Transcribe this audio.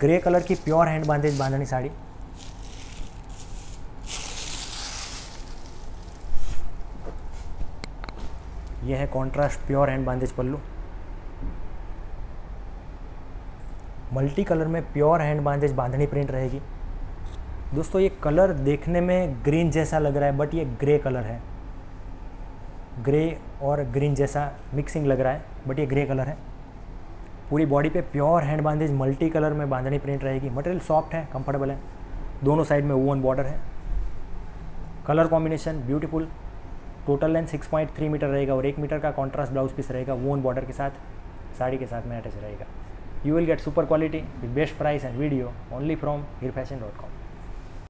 Grey colour की pure hand bandhej bandhani sari. यह है contrast pure hand bandhej pallu. Multi colour में pure hand bandhej bandhani print रहेगी। दोस्तों ये कलर देखने में ग्रीन जैसा लग रहा है बट ये ग्रे कलर है। ग्रे और ग्रीन जैसा मिक्सिंग लग रहा है बट ये ग्रे कलर है। पूरी बॉडी पे pure hand bandhej multi colour में बांधनी प्रिंट रहेगी। मटेरियल सॉफ्ट है, कंफर्टेबल है, दोनों साइड में वूवन बॉर्डर है। Colour combination beautiful. Total length 6.3 metre रहेगा और 1 मीटर का कॉन्ट्रास्ट ब्लाउज पीस रहेगा। वूवन बॉर्डर के साथ साड़ी के साथ में अटैच रहेगा। You will get super quality with best price and video only from heerfashion.com.